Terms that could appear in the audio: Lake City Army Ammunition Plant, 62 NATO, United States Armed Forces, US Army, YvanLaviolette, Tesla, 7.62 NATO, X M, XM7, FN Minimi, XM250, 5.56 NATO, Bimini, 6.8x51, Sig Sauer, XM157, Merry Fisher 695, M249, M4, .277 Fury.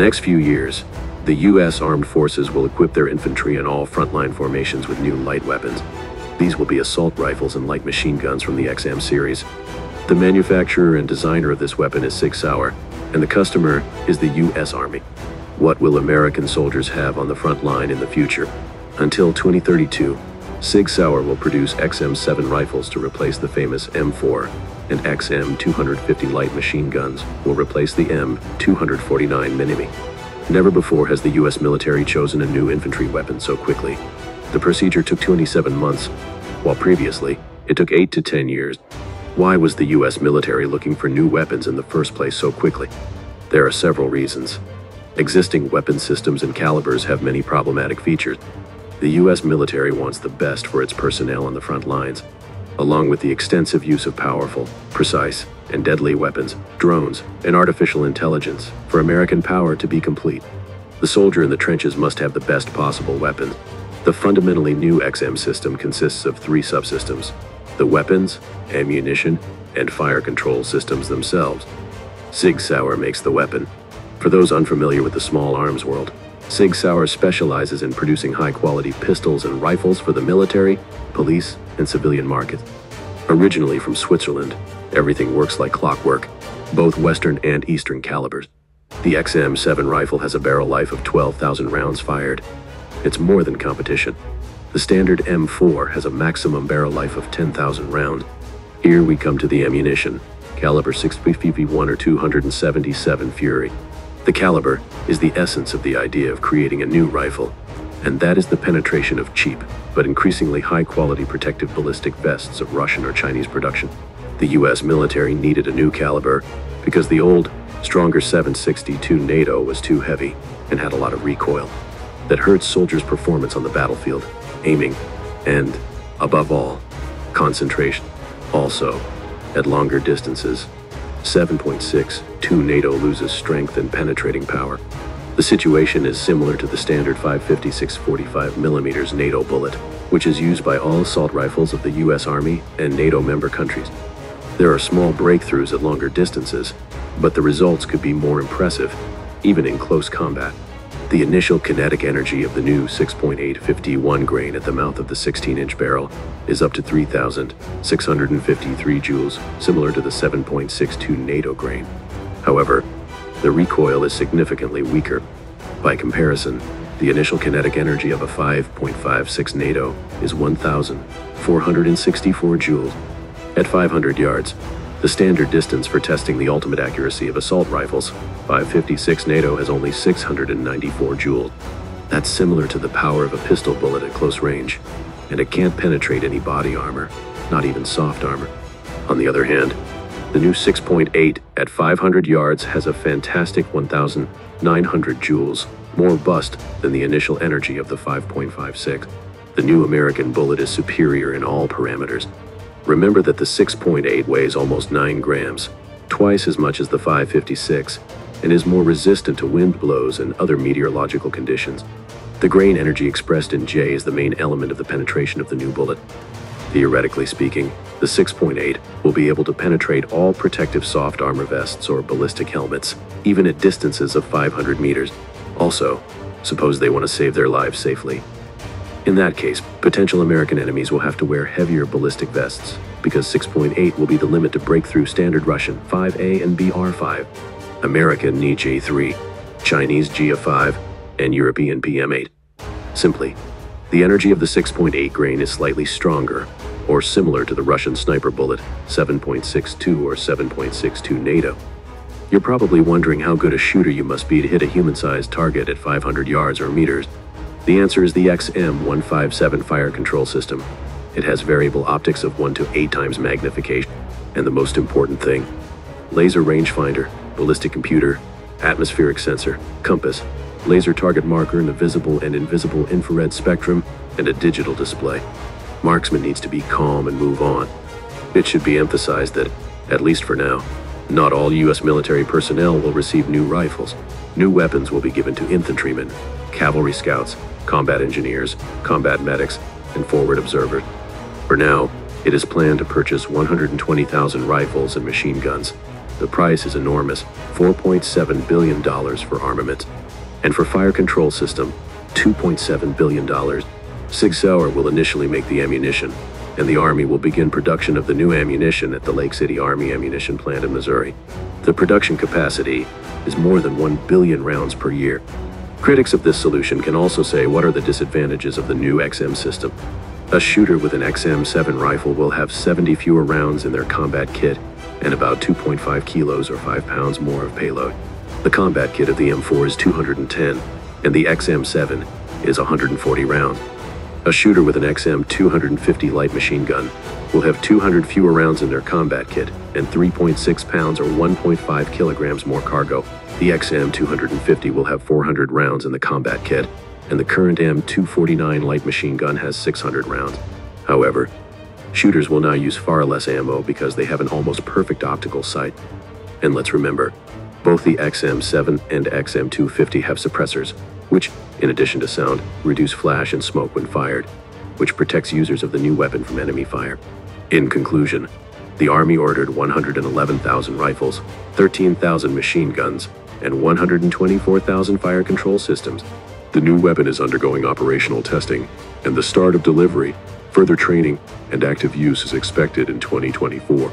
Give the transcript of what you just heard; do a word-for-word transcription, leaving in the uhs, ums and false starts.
next few years, the U S Armed Forces will equip their infantry in all frontline formations with new light weapons. These will be assault rifles and light machine guns from the X M series. The manufacturer and designer of this weapon is Sig Sauer, and the customer is the U S Army. What will American soldiers have on the front line in the future? Until twenty thirty-two, Sig Sauer will produce X M seven rifles to replace the famous M four, and X M two fifty light machine guns will replace the M two forty-nine Minimi. Never before has the U S military chosen a new infantry weapon so quickly. The procedure took twenty-seven months, while previously, it took eight to ten years. Why was the U S military looking for new weapons in the first place so quickly? There are several reasons. Existing weapon systems and calibers have many problematic features. The U S military wants the best for its personnel on the front lines, along with the extensive use of powerful, precise, and deadly weapons, drones, and artificial intelligence. For American power to be complete, the soldier in the trenches must have the best possible weapons. The fundamentally new X M system consists of three subsystems: the weapons, ammunition, and fire control systems themselves. Sig Sauer makes the weapon. For those unfamiliar with the small arms world, Sig Sauer specializes in producing high-quality pistols and rifles for the military, police, and civilian markets. Originally from Switzerland, everything works like clockwork, both Western and Eastern calibers. The X M seven rifle has a barrel life of twelve thousand rounds fired. It's more than competition. The standard M four has a maximum barrel life of ten thousand rounds. Here we come to the ammunition, caliber six point five five one or two seventy-seven Fury. The caliber is the essence of the idea of creating a new rifle, and that is the penetration of cheap, but increasingly high-quality protective ballistic vests of Russian or Chinese production. The U S military needed a new caliber because the old, stronger seven sixty-two NATO was too heavy and had a lot of recoil. That hurts soldiers' performance on the battlefield, aiming, and, above all, concentration. Also, at longer distances, seven point six two NATO loses strength and penetrating power. The situation is similar to the standard five fifty-six forty-five millimeter NATO bullet, which is used by all assault rifles of the U S Army and NATO member countries. There are small breakthroughs at longer distances, but the results could be more impressive, even in close combat. The initial kinetic energy of the new six point eight fifty-one grain at the mouth of the sixteen inch barrel is up to three thousand six hundred fifty-three joules, similar to the seven point six two NATO grain. However, the recoil is significantly weaker. By comparison, the initial kinetic energy of a five point five six NATO is one thousand four hundred sixty-four joules. At five hundred yards, the standard distance for testing the ultimate accuracy of assault rifles, five fifty-six NATO has only six hundred ninety-four joules. That's similar to the power of a pistol bullet at close range, and it can't penetrate any body armor, not even soft armor. On the other hand, the new six point eight at five hundred yards has a fantastic one thousand nine hundred joules, more bust than the initial energy of the five point five six. The new American bullet is superior in all parameters. Remember that the six point eight weighs almost nine grams, twice as much as the five fifty-six, and is more resistant to wind blows and other meteorological conditions. The grain energy expressed in J is the main element of the penetration of the new bullet. Theoretically speaking, the six point eight will be able to penetrate all protective soft armor vests or ballistic helmets, even at distances of five hundred meters. Also, suppose they want to save their lives safely. In that case, potential American enemies will have to wear heavier ballistic vests, because six point eight will be the limit to break through standard Russian five A and B R five, American N I J three, Chinese G F five, and European P M eight. Simply, the energy of the six point eight grain is slightly stronger, or similar to the Russian sniper bullet, seven point six two or seven point six two NATO. You're probably wondering how good a shooter you must be to hit a human-sized target at five hundred yards or meters. The answer is the X M one fifty-seven fire control system. It has variable optics of one to eight times magnification. And the most important thing, laser rangefinder, ballistic computer, atmospheric sensor, compass, laser target marker in the visible and invisible infrared spectrum, and a digital display. Marksman needs to be calm and move on. It should be emphasized that, at least for now, not all U S military personnel will receive new rifles. New weapons will be given to infantrymen, cavalry scouts, combat engineers, combat medics, and forward observers. For now, it is planned to purchase one hundred twenty thousand rifles and machine guns, The price is enormous, four point seven billion dollars for armaments, and for fire control system, two point seven billion dollars. Sig Sauer will initially make the ammunition, and the Army will begin production of the new ammunition at the Lake City Army Ammunition Plant in Missouri. The production capacity is more than one billion rounds per year. Critics of this solution can also say, what are the disadvantages of the new X M system? A shooter with an X M seven rifle will have seventy fewer rounds in their combat kit and about two point five kilos or five pounds more of payload. The combat kit of the M four is two hundred ten, and the X M seven is one hundred forty rounds. A shooter with an X M two fifty light machine gun will have two hundred fewer rounds in their combat kit and three point six pounds or one point five kilograms more cargo. The X M two fifty will have four hundred rounds in the combat kit, and the current M two forty-nine light machine gun has six hundred rounds. However, shooters will now use far less ammo because they have an almost perfect optical sight. And let's remember, both the X M seven and X M two fifty have suppressors, which, in addition to sound, reduce flash and smoke when fired, which protects users of the new weapon from enemy fire. In conclusion, the Army ordered one hundred eleven thousand rifles, thirteen thousand machine guns, and one hundred twenty-four thousand fire control systems. The new weapon is undergoing operational testing, and the start of delivery, further training, and active use is expected in twenty twenty-four.